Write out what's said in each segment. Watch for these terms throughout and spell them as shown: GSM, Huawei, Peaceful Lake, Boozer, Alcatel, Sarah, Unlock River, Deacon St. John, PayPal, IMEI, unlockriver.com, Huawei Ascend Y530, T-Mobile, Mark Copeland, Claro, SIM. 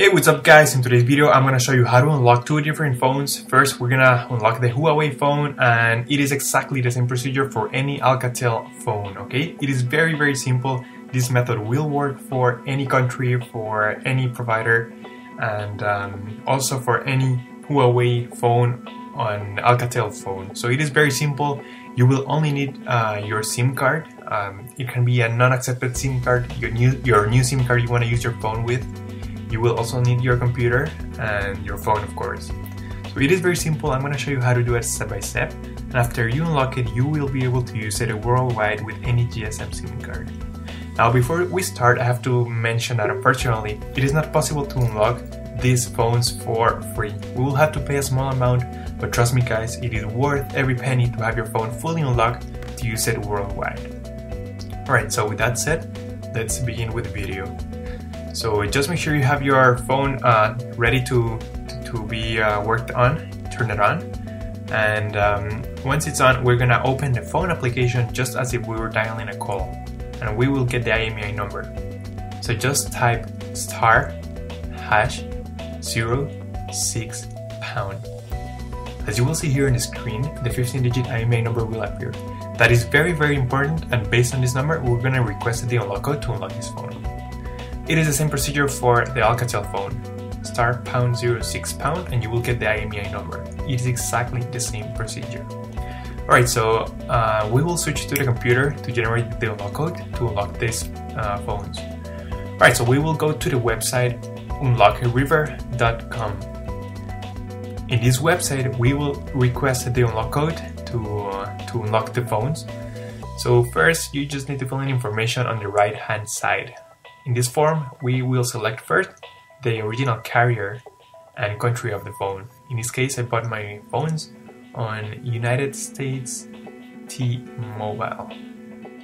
Hey, what's up guys? In today's video I'm going to show you how to unlock two different phones. First we're going to unlock the Huawei phone, and it is exactly the same procedure for any Alcatel phone, okay? It is very simple. This method will work for any country, for any provider, and also for any Huawei phone on Alcatel phone. So it is very simple. You will only need your SIM card. It can be a non-accepted SIM card, your new SIM card you want to use your phone with. You will also need your computer and your phone, of course. So it is very simple. I'm going to show you how to do it step by step. And after you unlock it, you will be able to use it worldwide with any GSM SIM card. Now, before we start, I have to mention that unfortunately, it is not possible to unlock these phones for free. We will have to pay a small amount, but trust me guys, it is worth every penny to have your phone fully unlocked to use it worldwide. Alright, so with that said, let's begin with the video. So just make sure you have your phone ready to be worked on. Turn it on, and once it's on, we're gonna open the phone application just as if we were dialing a call, and we will get the IMEI number. So just type *#06#. As you will see here on the screen, the 15-digit IMEI number will appear. That is very important, and based on this number, we're gonna request the unlock code to unlock this phone. It is the same procedure for the Alcatel phone, *#06#, and you will get the IMEI number. It is exactly the same procedure. Alright, so we will switch to the computer to generate the unlock code to unlock these phones. Alright, so we will go to the website unlockriver.com. In this website, we will request the unlock code to unlock the phones. So first, you just need to fill in information on the right-hand side. In this form, we will select first the original carrier and country of the phone. In this case, I bought my phones on United States T-Mobile.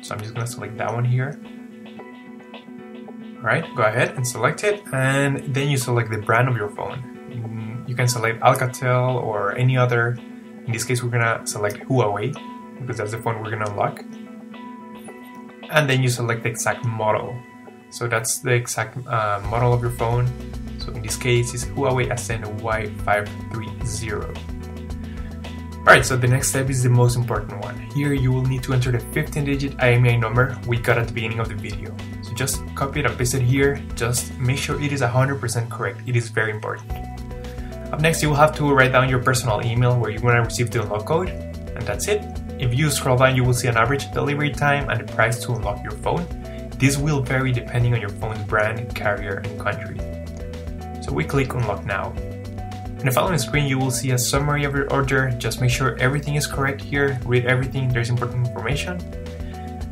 So I'm just going to select that one here. Alright, go ahead and select it, and then you select the brand of your phone. You can select Alcatel or any other. In this case, we're going to select Huawei because that's the phone we're going to unlock. And then you select the exact model. So that's the exact model of your phone. So in this case, it's Huawei Ascend Y530. Alright, so the next step is the most important one. Here you will need to enter the 15-digit IMEI number we got at the beginning of the video. So just copy it and paste it here. Just make sure it is 100% correct. It is very important. Up next, you will have to write down your personal email where you want to receive the unlock code, and that's it. If you scroll down, you will see an average delivery time and the price to unlock your phone. This will vary depending on your phone's brand, carrier, and country. So we click Unlock Now. In the following screen, you will see a summary of your order. Just make sure everything is correct here. Read everything, there's important information.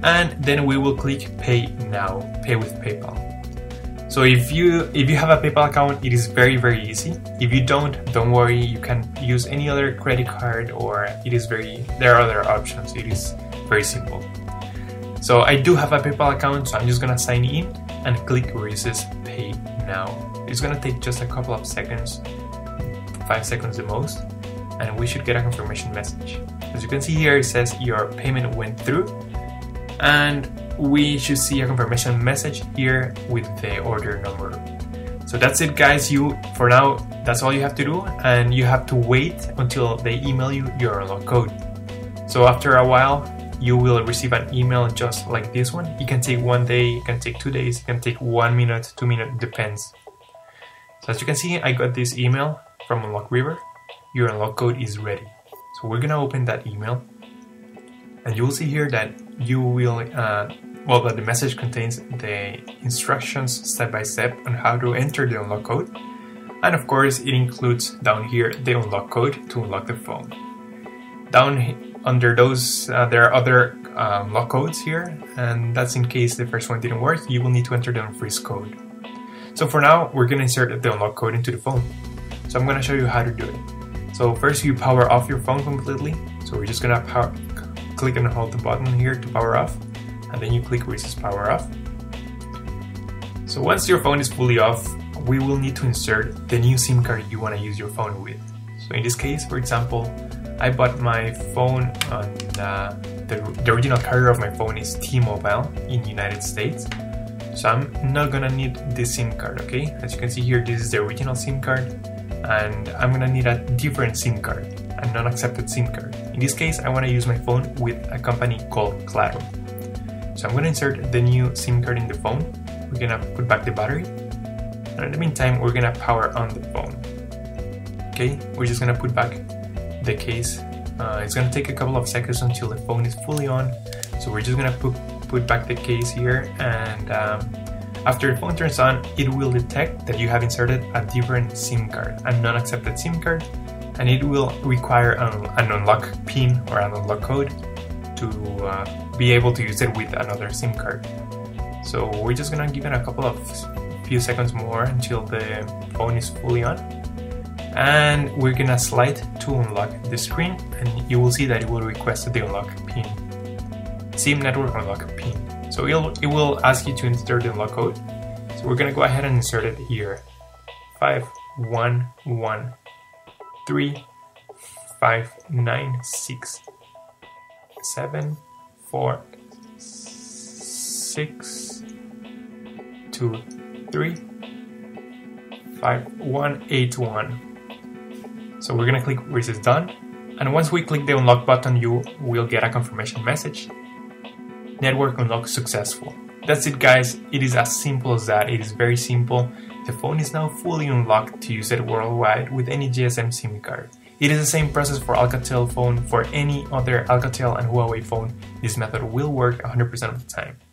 And then we will click Pay Now, Pay with PayPal. So if you have a PayPal account, it is very easy. If you don't worry, you can use any other credit card, or there are other options. It is very simple. So I do have a PayPal account, so I'm just gonna sign in and click where it says Pay Now. It's gonna take just a couple of seconds, 5 seconds the most, and we should get a confirmation message. As you can see here, it says your payment went through, and we should see a confirmation message here with the order number. So that's it guys, for now, that's all you have to do, and you have to wait until they email you your unlock code. So after a while, you will receive an email just like this one. It can take 1 day, it can take 2 days, it can take 1 minute, 2 minutes, depends. So as you can see, I got this email from Unlock River. Your unlock code is ready. So we're gonna open that email, and you will see here that the message contains the instructions step by step on how to enter the unlock code, and of course it includes down here the unlock code to unlock the phone. Down here, under those, there are other unlock codes here, and that's in case the first one didn't work, you will need to enter the unfreeze code. So for now, we're gonna insert the unlock code into the phone. So I'm gonna show you how to do it. So first you power off your phone completely. So we're just gonna click and hold the button here to power off, and then you click where it says power off. So once your phone is fully off, we will need to insert the new SIM card you wanna use your phone with. So in this case, for example, I bought my phone on the original carrier of my phone is T-Mobile in United States. So I'm not gonna need this SIM card, okay? As you can see here, this is the original SIM card, and I'm gonna need a different SIM card, a non-accepted SIM card. In this case, I wanna use my phone with a company called Claro. So I'm gonna insert the new SIM card in the phone. We're gonna put back the battery. And in the meantime, we're gonna power on the phone. Okay, we're just gonna put back the case. It's gonna take a couple of seconds until the phone is fully on. So we're just gonna put back the case here, and after the phone turns on, it will detect that you have inserted a different SIM card, a non-accepted SIM card, and it will require an unlock PIN or an unlock code to be able to use it with another SIM card. So we're just gonna give it a couple of few seconds more until the phone is fully on, and we're gonna slide to unlock the screen, and you will see that it will request the unlock PIN. SIM network unlock PIN. So it will ask you to insert the unlock code. So we're gonna go ahead and insert it here. 511359674635181. So we're gonna click resist done, and once we click the unlock button, you will get a confirmation message. Network unlock successful. That's it, guys. It is as simple as that. It is very simple. The phone is now fully unlocked to use it worldwide with any GSM SIM card. It is the same process for Alcatel phone. For any other Alcatel and Huawei phone, this method will work 100% of the time.